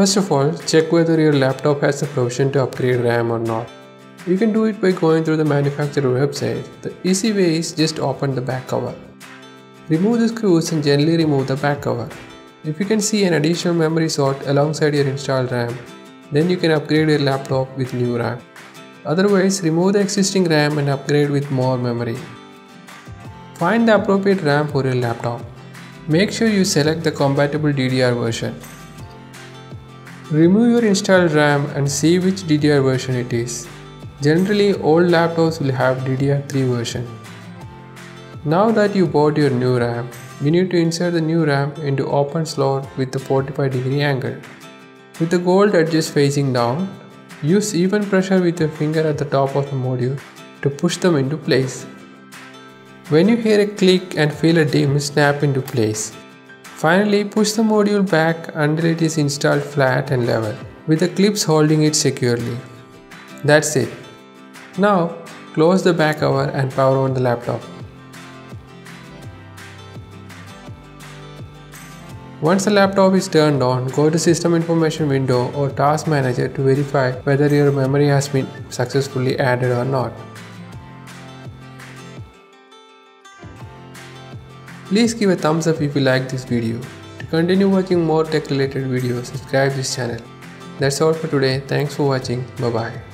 First of all, check whether your laptop has the provision to upgrade RAM or not. You can do it by going through the manufacturer website. The easy way is just open the back cover. Remove the screws and gently remove the back cover. If you can see an additional memory slot alongside your installed RAM, then you can upgrade your laptop with new RAM. Otherwise, remove the existing RAM and upgrade with more memory. Find the appropriate RAM for your laptop. Make sure you select the compatible DDR version. Remove your installed RAM and see which DDR version it is. Generally, all laptops will have DDR3 version. Now that you bought your new RAM, we need to insert the new RAM into open slot with the 45-degree angle. With the gold edges facing down, use even pressure with your finger at the top of the module to push them into place. When you hear a click and feel a DIMM snap into place. Finally, push the module back until it is installed flat and level, with the clips holding it securely. That's it. Now, close the back cover and power on the laptop. Once the laptop is turned on, go to System Information window or Task Manager to verify whether your memory has been successfully added or not. Please give a thumbs up if you like this video. To continue watching more tech related videos, subscribe this channel. That's all for today. Thanks for watching. Bye bye.